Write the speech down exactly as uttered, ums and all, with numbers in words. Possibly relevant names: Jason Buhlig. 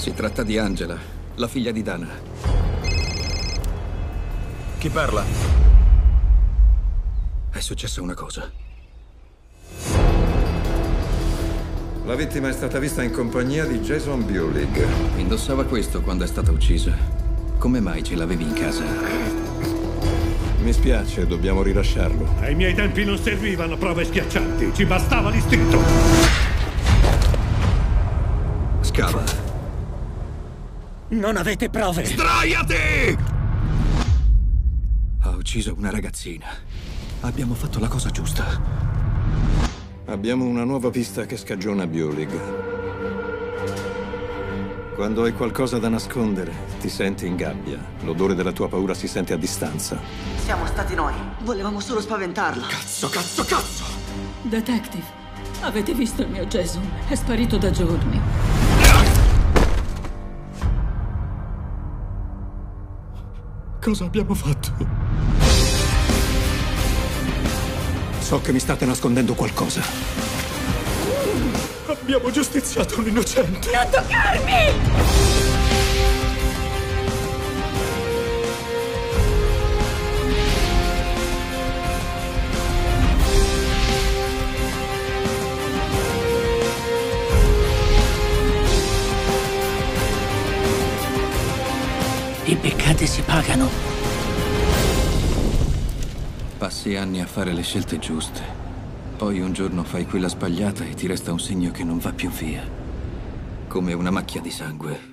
Si tratta di Angela, la figlia di Dana. Chi parla? È successa una cosa. La vittima è stata vista in compagnia di Jason Buhlig. Indossava questo quando è stata uccisa. Come mai ce l'avevi in casa? Mi spiace, dobbiamo rilasciarlo. Ai miei tempi non servivano prove schiaccianti, ci bastava l'istinto. Scava. Non avete prove! Sdraiati! Ha ucciso una ragazzina. Abbiamo fatto la cosa giusta. Abbiamo una nuova pista che scagiona Buhlig. Quando hai qualcosa da nascondere, ti senti in gabbia. L'odore della tua paura si sente a distanza. Siamo stati noi. Volevamo solo spaventarla. Cazzo, cazzo, cazzo! Detective, avete visto il mio Jason? È sparito da giorni. Cosa abbiamo fatto? So che mi state nascondendo qualcosa. Abbiamo giustiziato un innocente. Non toccarmi! I peccati si pagano. Passi anni a fare le scelte giuste. Poi un giorno fai quella sbagliata e ti resta un segno che non va più via. Come una macchia di sangue.